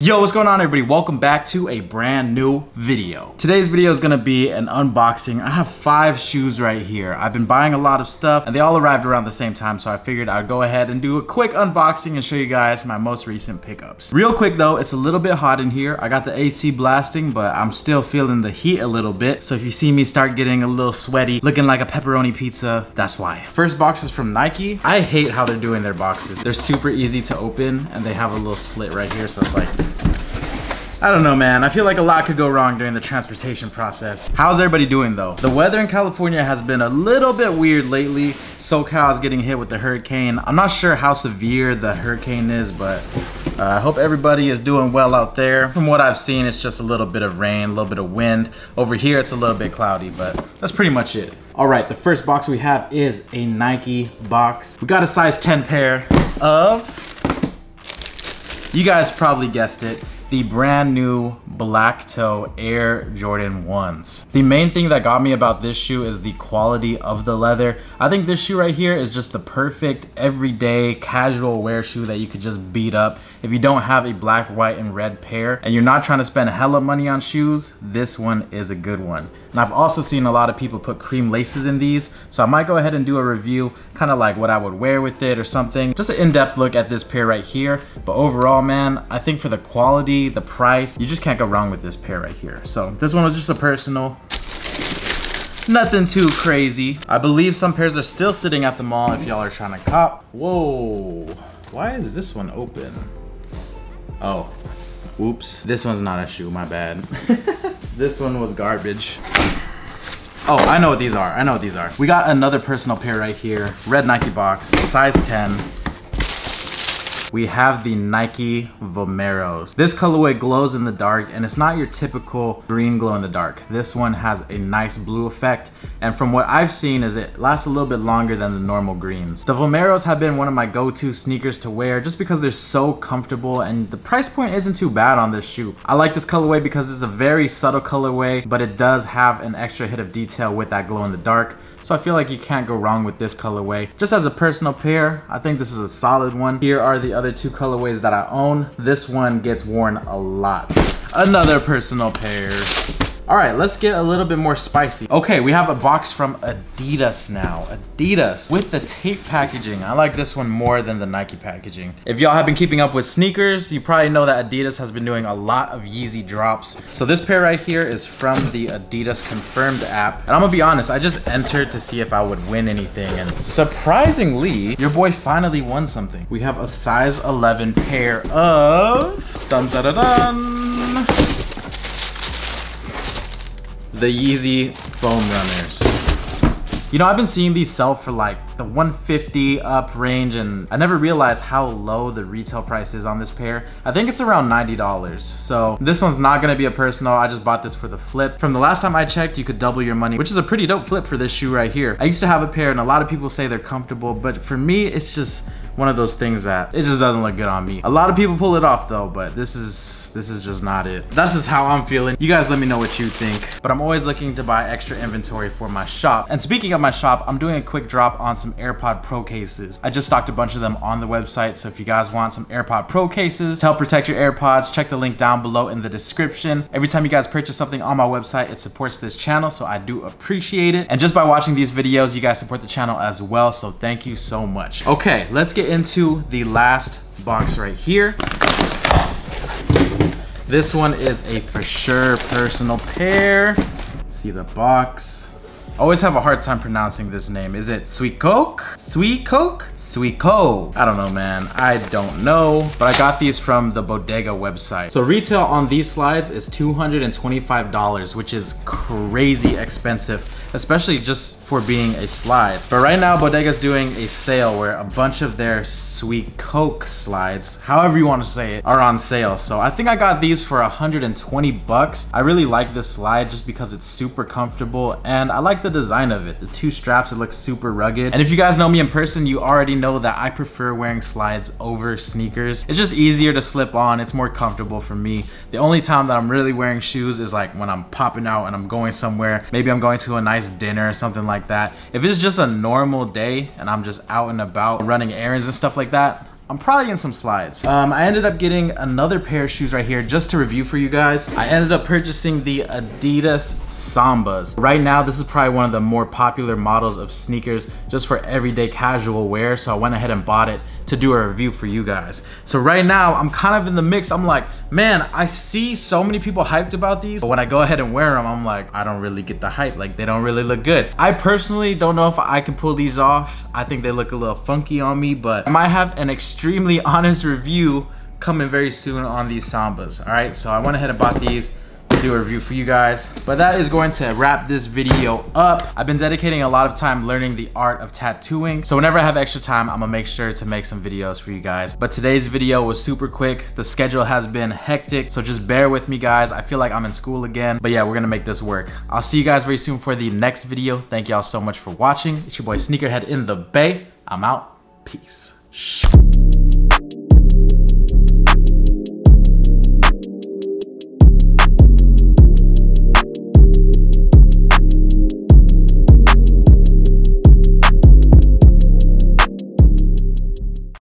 Yo, what's going on everybody? Welcome back to a brand new video. Today's video is gonna be an unboxing. I have 5 shoes right here. I've been buying a lot of stuff and they all arrived around the same time, so I figured I'd go ahead and do a quick unboxing and show you guys my most recent pickups. Real quick though, it's a little bit hot in here. I got the AC blasting, but I'm still feeling the heat a little bit. So if you see me start getting a little sweaty, looking like a pepperoni pizza, that's why. First box is from Nike. I hate how they're doing their boxes. They're super easy to open and they have a little slit right here, so it's like, I don't know, man. I feel like a lot could go wrong during the transportation process. How's everybody doing though? The weather in California has been a little bit weird lately. SoCal is getting hit with the hurricane. I'm not sure how severe the hurricane is, but I hope everybody is doing well out there. From what I've seen, it's just a little bit of rain, a little bit of wind. Over here, it's a little bit cloudy, but that's pretty much it. All right, the first box we have is a Nike box. We got a size 10 pair of, you guys probably guessed it, the brand new black toe Air Jordan 1s. The main thing that got me about this shoe is the quality of the leather. I think this shoe right here is just the perfect everyday casual wear shoe that you could just beat up. If you don't have a black, white, and red pair and you're not trying to spend hella money on shoes, this one is a good one. And I've also seen a lot of people put cream laces in these, so I might go ahead and do a review, kind of like what I would wear with it or something. Just an in-depth look at this pair right here. But overall, man, I think for the quality, the price, you just can't go wrong with this pair right here. So this one was just a personal, nothing too crazy. I believe some pairs are still sitting at the mall if y'all are trying to cop. Whoa, why is this one open? Oh, oops. This one's not a shoe, my bad. This one was garbage. Oh, I know what these are, I know what these are. We got another personal pair right here, red Nike box, size 10. We have the Nike Vomeros. This colorway glows in the dark and it's not your typical green glow in the dark. This one has a nice blue effect, and from what I've seen is it lasts a little bit longer than the normal greens. The Vomeros have been one of my go-to sneakers to wear just because they're so comfortable and the price point isn't too bad on this shoe. I like this colorway because it's a very subtle colorway, but it does have an extra hit of detail with that glow in the dark. So I feel like you can't go wrong with this colorway. Just as a personal pair, I think this is a solid one. Here are the other two colorways that I own. This one gets worn a lot. Another personal pair. All right, let's get a little bit more spicy. Okay, we have a box from Adidas now. Adidas with the tape packaging. I like this one more than the Nike packaging. If y'all have been keeping up with sneakers, you probably know that Adidas has been doing a lot of Yeezy drops. So this pair right here is from the Adidas Confirmed app. And I'm gonna be honest, I just entered to see if I would win anything. And surprisingly, your boy finally won something. We have a size 11 pair of, dun-dun-dun-dun, the Yeezy Foam Runners. You know, I've been seeing these sell for like the 150 up range, and I never realized how low the retail price is on this pair. I think it's around $90. So this one's not gonna be a personal. I just bought this for the flip. From the last time I checked, you could double your money, which is a pretty dope flip for this shoe right here. I used to have a pair and a lot of people say they're comfortable, but for me, it's just one of those things that it just doesn't look good on me. A lot of people pull it off though, but this is just not it. That's just how I'm feeling. You guys let me know what you think, but I'm always looking to buy extra inventory for my shop. And speaking of my shop, I'm doing a quick drop on some AirPod Pro cases. I just stocked a bunch of them on the website, so if you guys want some AirPod Pro cases to help protect your AirPods, check the link down below in the description. Every time you guys purchase something on my website, it supports this channel, so I do appreciate it. And just by watching these videos, you guys support the channel as well, so thank you so much. Okay, let's get into the last box right here. This one is a for sure personal pair. See the box. I always have a hard time pronouncing this name. Is it Suicoke? Suicoke? Suicoke. I don't know, man. I don't know. But I got these from the Bodega website. So retail on these slides is $225, which is crazy expensive, especially just for being a slide. But right now, Bodega's doing a sale where a bunch of their Suicoke slides, however you want to say it, are on sale. So I think I got these for 120 bucks. I really like this slide just because it's super comfortable and I like the design of it. The two straps, it looks super rugged. And if you guys know me in person, you already know that I prefer wearing slides over sneakers. It's just easier to slip on. It's more comfortable for me. The only time that I'm really wearing shoes is like when I'm popping out and I'm going somewhere. Maybe I'm going to a nice dinner or something like that. If it's just a normal day and I'm just out and about running errands and stuff like that, I'm probably in some slides. I ended up getting another pair of shoes right here just to review for you guys. I ended up purchasing the Adidas Sambas. Right now, this is probably one of the more popular models of sneakers just for everyday casual wear. So I went ahead and bought it to do a review for you guys. So right now, I'm kind of in the mix. I'm like, man, I see so many people hyped about these, but when I go ahead and wear them, I'm like, I don't really get the hype. Like, they don't really look good. I personally don't know if I can pull these off. I think they look a little funky on me, but I might have an extremely honest review coming very soon on these Sambas. All right, so I went ahead and bought these to do a review for you guys, but that is going to wrap this video up. I've been dedicating a lot of time learning the art of tattooing, so whenever I have extra time, I'm gonna make sure to make some videos for you guys. But today's video was super quick. The schedule has been hectic, so just bear with me, guys. I feel like I'm in school again, but yeah, we're gonna make this work. I'll see you guys very soon for the next video. Thank y'all so much for watching. It's your boy Sneakerhead in the Bay. I'm out. Peace. Shh.